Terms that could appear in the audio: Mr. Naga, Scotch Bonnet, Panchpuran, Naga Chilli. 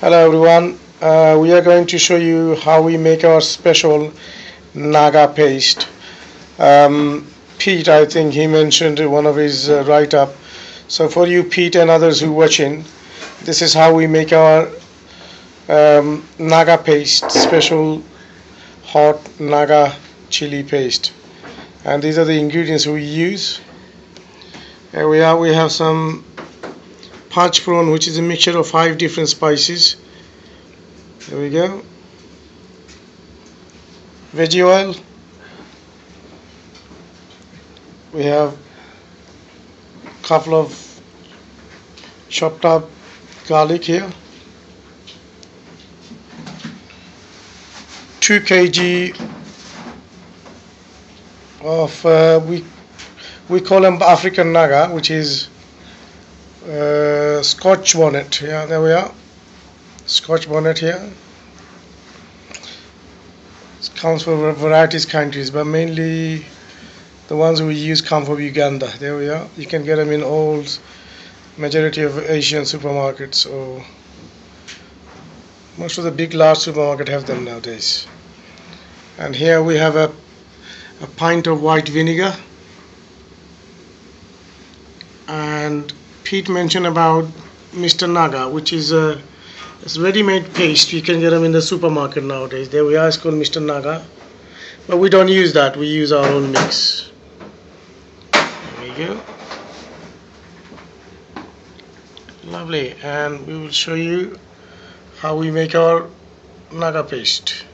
Hello everyone, we are going to show you how we make our special Naga paste. Pete, I think he mentioned in one of his write-up. So for you Pete and others who watching, this is how we make our Naga paste, special hot Naga chili paste. And these are the ingredients we use. Here we have some Panchpuran, which is a mixture of 5 different spices. There we go. Veggie oil. We have a couple of chopped up garlic here. 2 kg of we call them African Naga, which is Scotch Bonnet. Yeah, there we are. Scotch Bonnet here. It comes from various countries, but mainly the ones we use come from Uganda. There we are. You can get them in all majority of Asian supermarkets, or most of the big large supermarket have them nowadays. And here we have a pint of white vinegar. And Pete mentioned about Mr. Naga, which is a ready-made paste. You can get them in the supermarket nowadays. There we are, it's called Mr. Naga, but we don't use that. We use our own mix. There we go. Lovely. And we will show you how we make our Naga paste.